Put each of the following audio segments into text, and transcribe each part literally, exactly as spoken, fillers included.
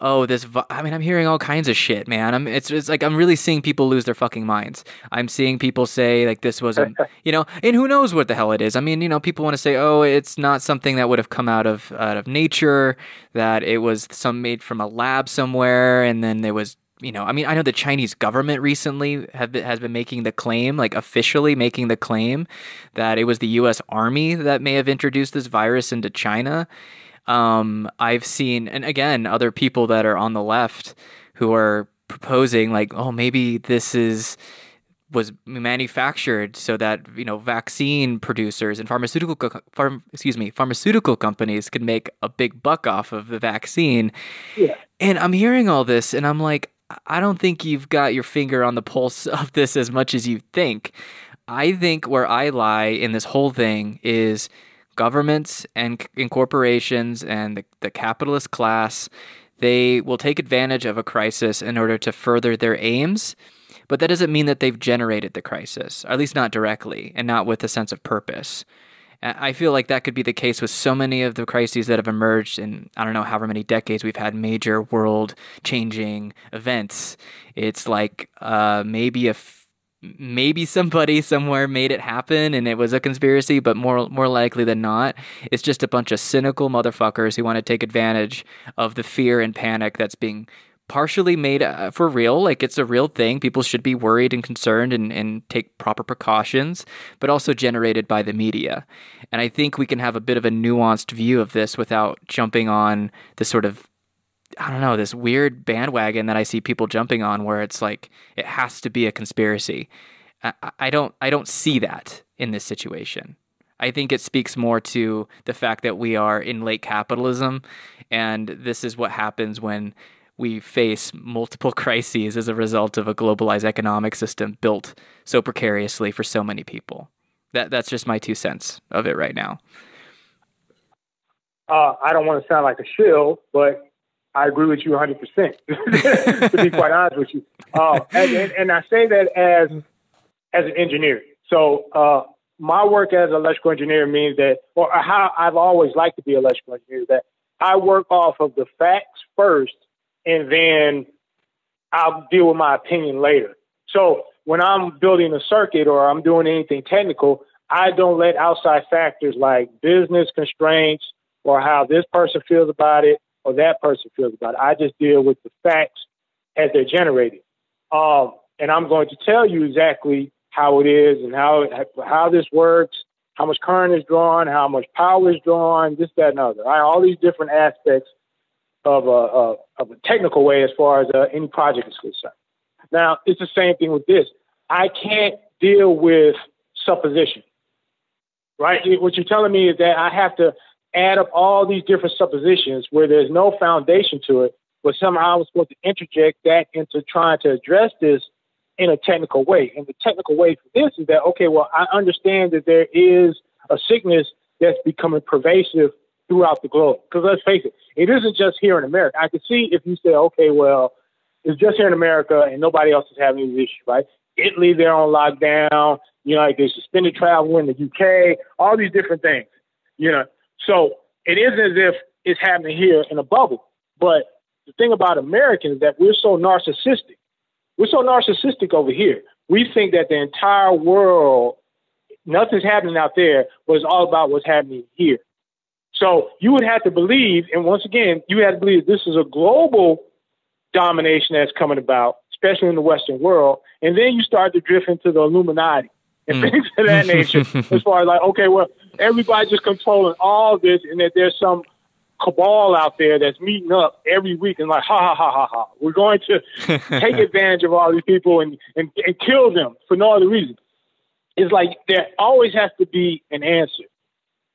oh, this, vi- I mean, I'm hearing all kinds of shit, man. I'm, it's, it's like, I'm really seeing people lose their fucking minds. I'm seeing people say like, this was, a, you know, and who knows what the hell it is. I mean, you know, people want to say, oh, it's not something that would have come out of, out of nature, that it was some made from a lab somewhere. And then there was, you know, I mean, I know the Chinese government recently have been, has been making the claim, like officially making the claim that it was the U S Army that may have introduced this virus into China. Um, I've seen, and again, other people that are on the left who are proposing like, oh, maybe this is, was manufactured so that, you know, vaccine producers and pharmaceutical, co- pharm, excuse me, pharmaceutical companies could make a big buck off of the vaccine. Yeah. And I'm hearing all this and I'm like, I don't think you've got your finger on the pulse of this as much as you think. I think where I lie in this whole thing is governments and, and corporations and the, the capitalist class, they will take advantage of a crisis in order to further their aims, but that doesn't mean that they've generated the crisis, or at least not directly and not with a sense of purpose. I feel like that could be the case with so many of the crises that have emerged in, I don't know, however many decades we've had major world-changing events. It's like uh, maybe a f- maybe somebody somewhere made it happen and it was a conspiracy, but more more likely than not, it's just a bunch of cynical motherfuckers who want to take advantage of the fear and panic that's being partially made uh, for real. Like, it's a real thing. People should be worried and concerned and, and take proper precautions, but also generated by the media. And I think we can have a bit of a nuanced view of this without jumping on this sort of, I don't know, this weird bandwagon that I see people jumping on where it's like, it has to be a conspiracy. I, I don't, I don't see that in this situation. I think it speaks more to the fact that we are in late capitalism, and this is what happens when we face multiple crises as a result of a globalized economic system built so precariously for so many people. That that's just my two cents of it right now. Uh, I don't want to sound like a shill, but I agree with you one hundred percent. To be quite honest with you, uh, and, and, and I say that as as an engineer. So uh, my work as an electrical engineer means that, or how I've always liked to be an electrical engineer, that I work off of the facts first. And then I'll deal with my opinion later. So when I'm building a circuit or I'm doing anything technical, I don't let outside factors like business constraints or how this person feels about it or that person feels about it. I just deal with the facts as they're generated. Um, and I'm going to tell you exactly how it is and how how this works, how much current is drawn, how much power is drawn, this, that, and other. Right? All these different aspects of a, a of a technical way as far as uh, any project is concerned. Now, it's the same thing with this. I can't deal with supposition, right? What you're telling me is that I have to add up all these different suppositions where there's no foundation to it, but somehow I was supposed to interject that into trying to address this in a technical way. And the technical way for this is that, okay, well, I understand that there is a sickness that's becoming pervasive throughout the globe. Because let's face it, it isn't just here in America. I could see if you say, okay, well, it's just here in America and nobody else is having these issues, right? Italy, they're on lockdown. You know, like they suspended travel in the U K, all these different things, you know. So it isn't as if it's happening here in a bubble. But the thing about Americans is that we're so narcissistic. We're so narcissistic over here. We think that the entire world, nothing's happening out there, but it's all about what's happening here. So you would have to believe, and once again, you have to believe this is a global domination that's coming about, especially in the Western world. And then you start to drift into the Illuminati and mm. things of that nature as far as like, okay, well, everybody's just controlling all this and that there's some cabal out there that's meeting up every week and like, ha, ha, ha, ha, ha. We're going to take advantage of all these people and, and, and kill them for no other reason. It's like there always has to be an answer.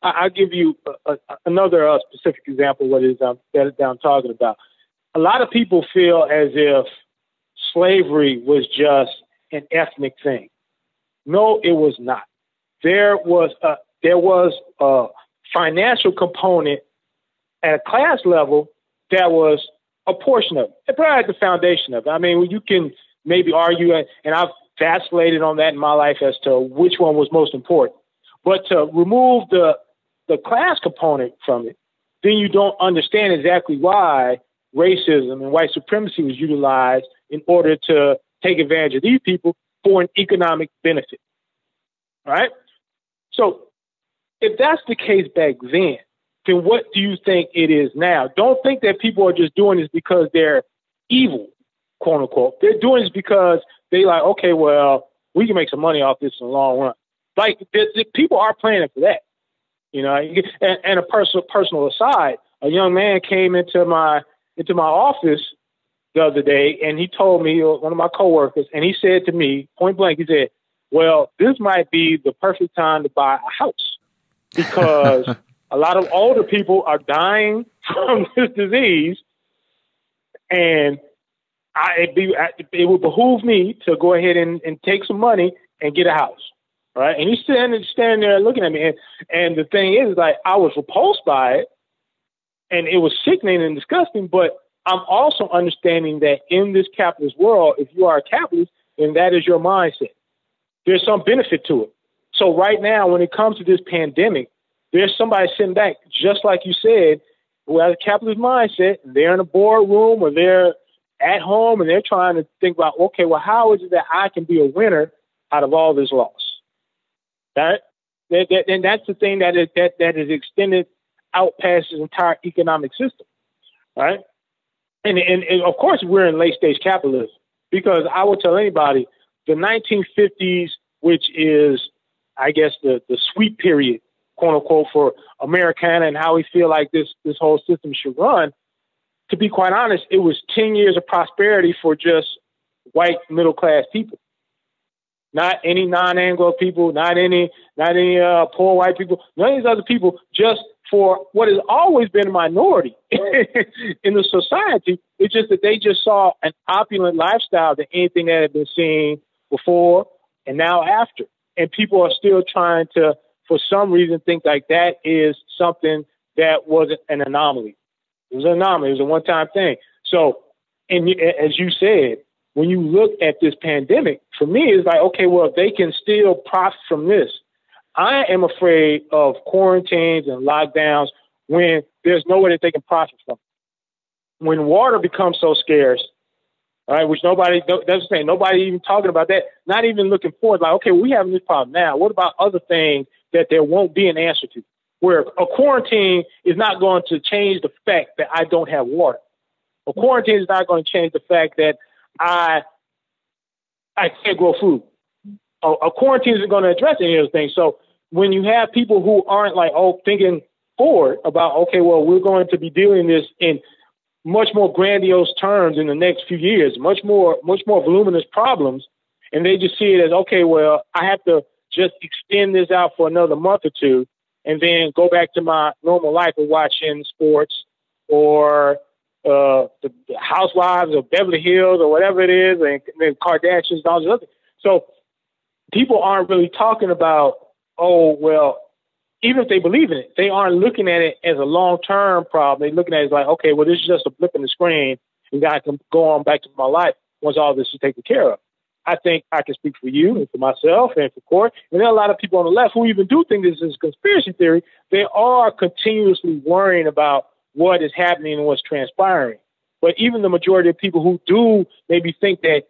I'll give you a, a, another uh, specific example of what it is I'm, that I'm talking about. A lot of people feel as if slavery was just an ethnic thing. No, it was not. There was a, there was a financial component at a class level that was a portion of it. It probably had the foundation of it. I mean, you can maybe argue, and I've vacillated on that in my life as to which one was most important. But to remove the the class component from it, then you don't understand exactly why racism and white supremacy was utilized in order to take advantage of these people for an economic benefit. All right? So if that's the case back then, then what do you think it is now? Don't think that people are just doing this because they're evil, quote unquote. They're doing this because they like, okay, well, we can make some money off this in the long run. Like, the, the people are planning for that, you know. And, and a personal personal aside, a young man came into my into my office the other day, and he told me, one of my coworkers, and he said to me point blank, he said, "Well, this might be the perfect time to buy a house because a lot of older people are dying from this disease, and I it'd be, it would behoove me to go ahead and, and take some money and get a house." Right. And he's standing, standing there looking at me. And, and the thing is, like, I was repulsed by it, and it was sickening and disgusting. But I'm also understanding that in this capitalist world, if you are a capitalist, then that is your mindset. There's some benefit to it. So right now, when it comes to this pandemic, there's somebody sitting back, just like you said, who has a capitalist mindset. They're in a boardroom or they're at home, and they're trying to think about, OK, well, how is it that I can be a winner out of all this loss? That, that, that, and that's the thing that is that that is extended out past the entire economic system, right? And, and and of course we're in late stage capitalism, because I will tell anybody the nineteen fifties, which is I guess the the sweet period, quote unquote, for Americana and how we feel like this this whole system should run. To be quite honest, it was ten years of prosperity for just white middle class people. Not any non-Anglo people, not any, not any uh, poor white people, none of these other people, just for what has always been a minority in the society. It's just that they just saw an opulent lifestyle than anything that had been seen before and now after. And people are still trying to, for some reason, think like that is something that was an anomaly. It was an anomaly. It was a one-time thing. So, and as you said, when you look at this pandemic, for me, it's like, okay, well, if they can still profit from this, I am afraid of quarantines and lockdowns when there's no way that they can profit from. When water becomes so scarce, all right, which nobody doesn't say, nobody even talking about that, not even looking forward, like, okay, we have this problem now. What about other things that there won't be an answer to? Where a quarantine is not going to change the fact that I don't have water. A quarantine is not going to change the fact that I I can't grow food. A, a quarantine isn't going to address any of those things. So when you have people who aren't like, oh, thinking forward about, okay, well, we're going to be dealing this in much more grandiose terms in the next few years, much more, much more voluminous problems. And they just see it as, okay, well, I have to just extend this out for another month or two and then go back to my normal life of watching sports or Uh, the, the Housewives of Beverly Hills or whatever it is, and, and Kardashians and all this other. So people aren't really talking about, oh, well, even if they believe in it, they aren't looking at it as a long-term problem. They're looking at it as like, okay, well, this is just a blip in the screen, and I can go on back to my life once all this is taken care of. I think I can speak for you and for myself and for Court. And there are a lot of people on the left who even do think this is a conspiracy theory. They are continuously worrying about what is happening and what's transpiring. But even the majority of people who do maybe think that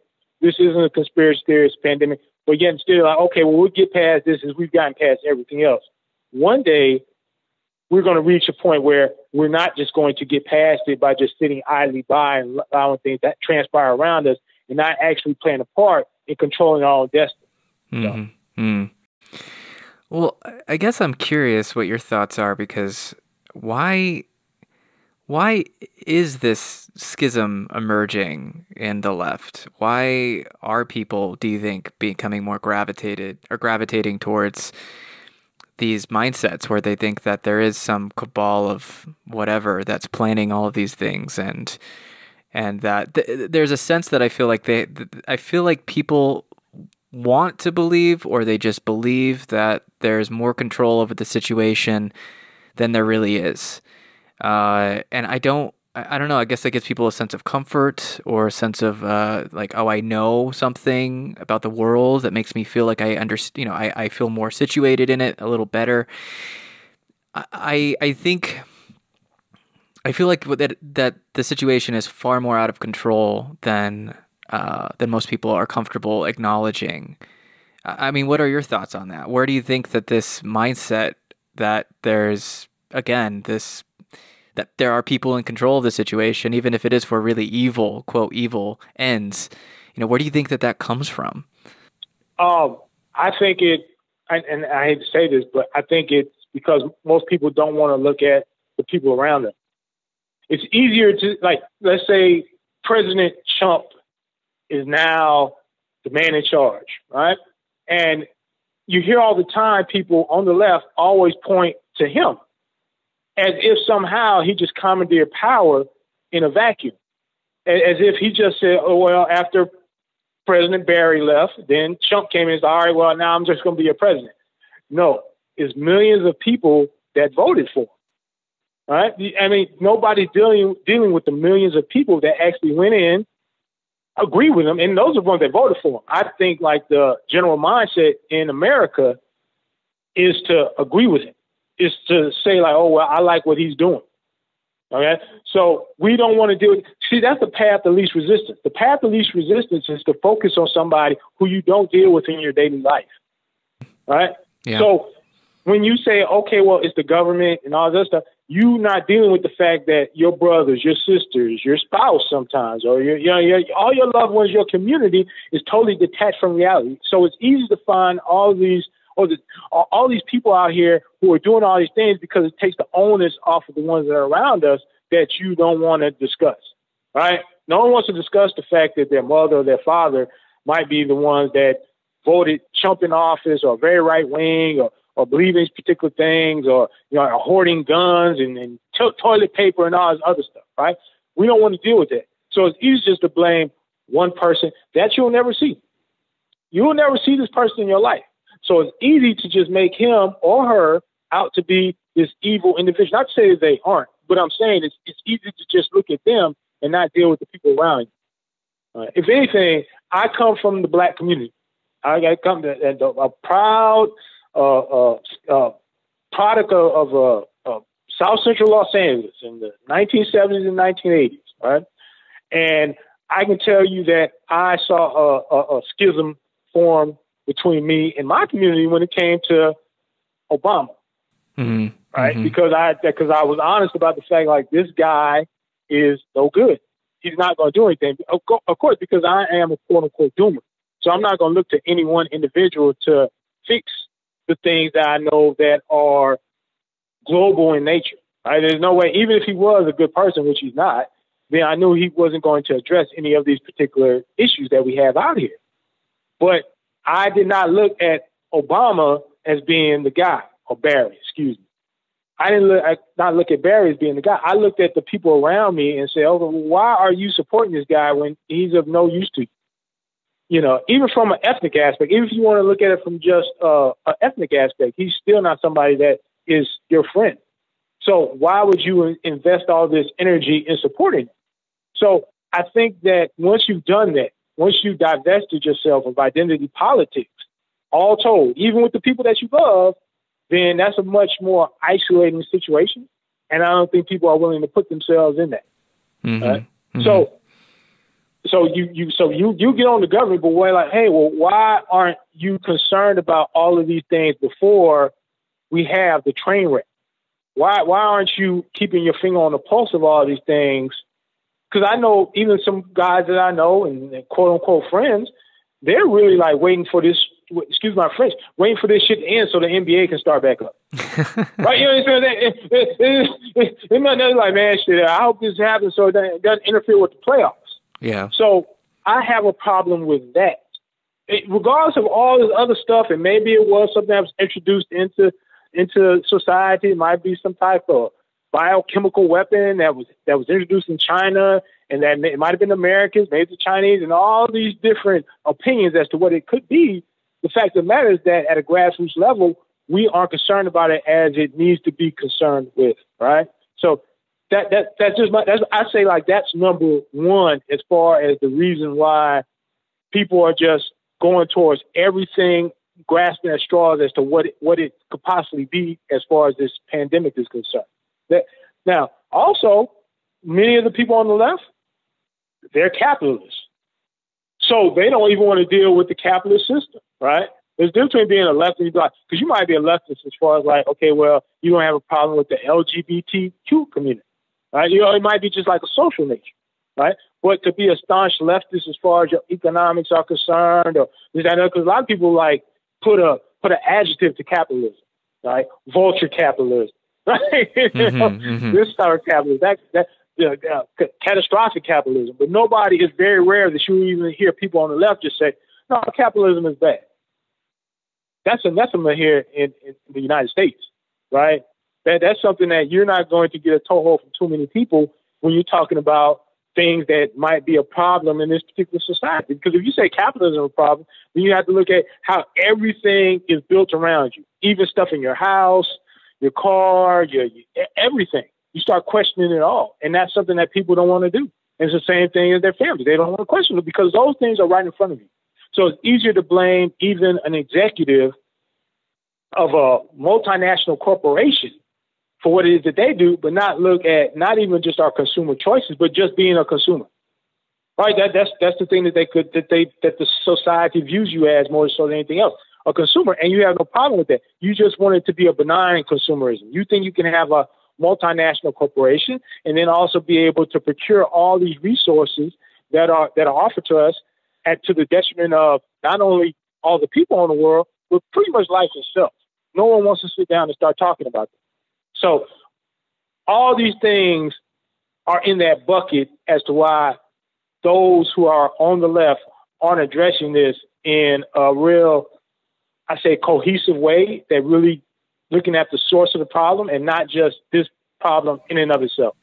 this isn't a conspiracy theory, it's a pandemic, but yet still like, okay, well, we'll get past this as we've gotten past everything else. One day, we're going to reach a point where we're not just going to get past it by just sitting idly by and allowing things that transpire around us and not actually playing a part in controlling our own destiny. Mm-hmm. So. Well, I guess I'm curious what your thoughts are, because why... Why is this schism emerging in the left? Why are people, do you think, becoming more gravitated or gravitating towards these mindsets where they think that there is some cabal of whatever that's planning all of these things, and and that th there's a sense that I feel like they, th I feel like people want to believe, or they just believe that there's more control over the situation than there really is. Uh, and I don't, I don't know, I guess that gives people a sense of comfort or a sense of, uh, like, oh, I know something about the world that makes me feel like I understand, you know, I, I feel more situated in it a little better. I, I think, I feel like that that the situation is far more out of control than uh, than most people are comfortable acknowledging. I mean, what are your thoughts on that? Where do you think that this mindset that there's again this that there are people in control of the situation, even if it is for really evil, quote evil ends, you know, where do you think that that comes from? Um, I think it, and I hate to say this, but I think it's because most people don't want to look at the people around them. It's easier to, like, let's say President Trump is now the man in charge, right? And you hear all the time people on the left always point to him as if somehow he just commandeered power in a vacuum, as if he just said, oh, well, after President Barry left, then Trump came in and said, all right, well, now I'm just going to be your president. No, it's millions of people that voted for him. All right. I mean, nobody's dealing dealing with the millions of people that actually went in, agree with them, and those are the ones that voted for them. I think like the general mindset in America is to agree with him, is to say like, oh, well, I like what he's doing. Okay. So we don't want to do it. See, that's the path of least resistance. The path of least resistance is to focus on somebody who you don't deal with in your daily life. All right. Yeah. So when you say, okay, well, it's the government and all this stuff, you not dealing with the fact that your brothers, your sisters, your spouse sometimes, or your, your, your all your loved ones, your community is totally detached from reality. So it's easy to find all these all, the, all these people out here who are doing all these things because it takes the onus off of the ones that are around us that you don't want to discuss, right? No one wants to discuss the fact that their mother or their father might be the ones that voted Trump in office or very right wing or or believing these particular things, or you know, hoarding guns and, and to- toilet paper and all this other stuff, right? We don't want to deal with that. So it's easy just to blame one person that you'll never see. You will never see this person in your life. So it's easy to just make him or her out to be this evil individual. Not to say that they aren't, but I'm saying it's, it's easy to just look at them and not deal with the people around you. Uh, if anything, I come from the black community. I come to a, a proud... Uh, uh, uh, product of, of uh, uh, South Central Los Angeles in the nineteen seventies and nineteen eighties, right? And I can tell you that I saw a, a, a schism form between me and my community when it came to Obama, mm-hmm. right? Mm-hmm. Because I because I was honest about the fact, like, this guy is no good. He's not going to do anything. Of, co- of course, because I am a quote-unquote doomer. So I'm not going to look to any one individual to fix the things that I know that are global in nature, right? There's no way, even if he was a good person, which he's not, then I knew he wasn't going to address any of these particular issues that we have out here. But I did not look at Obama as being the guy, or Barry, excuse me. I didn't look, I not look at Barry as being the guy. I looked at the people around me and said, oh, why are you supporting this guy when he's of no use to you? You know, even from an ethnic aspect, even if you want to look at it from just uh, an ethnic aspect, he's still not somebody that is your friend. So why would you invest all this energy in supporting him? So I think that once you've done that, once you've divested yourself of identity politics, all told, even with the people that you love, then that's a much more isolating situation. And I don't think people are willing to put themselves in that. Mm-hmm. Right? Mm-hmm. So So you, you so you you get on the government, but we're like, hey, well, why aren't you concerned about all of these things before we have the train wreck? Why why aren't you keeping your finger on the pulse of all these things? Because I know even some guys that I know and, and quote unquote friends, they're really like waiting for this. Excuse my French, waiting for this shit to end so the N B A can start back up. Right? You know what I'm saying? They're like, man, shit, I hope this happens so it doesn't interfere with the playoffs. Yeah. So I have a problem with that. It, regardless of all this other stuff, and maybe it was something that was introduced into into society. It might be some type of biochemical weapon that was that was introduced in China, and that may, it might have been Americans, maybe the Chinese, and all these different opinions as to what it could be. The fact of the matter is that at a grassroots level, we are concerned about it as it needs to be concerned with. Right. So. That that that's just my, that's I say like that's number one as far as the reason why people are just going towards everything, grasping at straws as to what it, what it could possibly be as far as this pandemic is concerned. That now also many of the people on the left, they're capitalists. So they don't even want to deal with the capitalist system, right? There's a difference between being a leftist, because you might be a leftist as far as like, okay, well, you don't have a problem with the L G B T Q community, right? You know, it might be just like a social nature, right? But to be a staunch leftist as far as your economics are concerned, or this, that, because a lot of people like put a put an adjective to capitalism, right? Vulture capitalism, right? Mm-hmm, you know, mm-hmm. This type of capitalism, that that uh, uh, catastrophic capitalism. But nobody, it's very rare that you even hear people on the left just say, "No, capitalism is bad." That's anathema here in, in the United States, right? That that's something that you're not going to get a toehold from too many people when you're talking about things that might be a problem in this particular society. Because if you say capitalism is a problem, then you have to look at how everything is built around you, even stuff in your house, your car, your, your everything. You start questioning it all. And that's something that people don't want to do. And it's the same thing as their family. They don't want to question it because those things are right in front of you. So it's easier to blame even an executive of a multinational corporation for what it is that they do, but not look at not even just our consumer choices, but just being a consumer. Right? That that's that's the thing that they could that they that the society views you as more so than anything else, a consumer, and you have no problem with that. You just want it to be a benign consumerism. You think you can have a multinational corporation and then also be able to procure all these resources that are that are offered to us at to the detriment of not only all the people in the world, but pretty much life itself. No one wants to sit down and start talking about that. So all these things are in that bucket as to why those who are on the left aren't addressing this in a real, I say, cohesive way that really looking at the source of the problem and not just this problem in and of itself.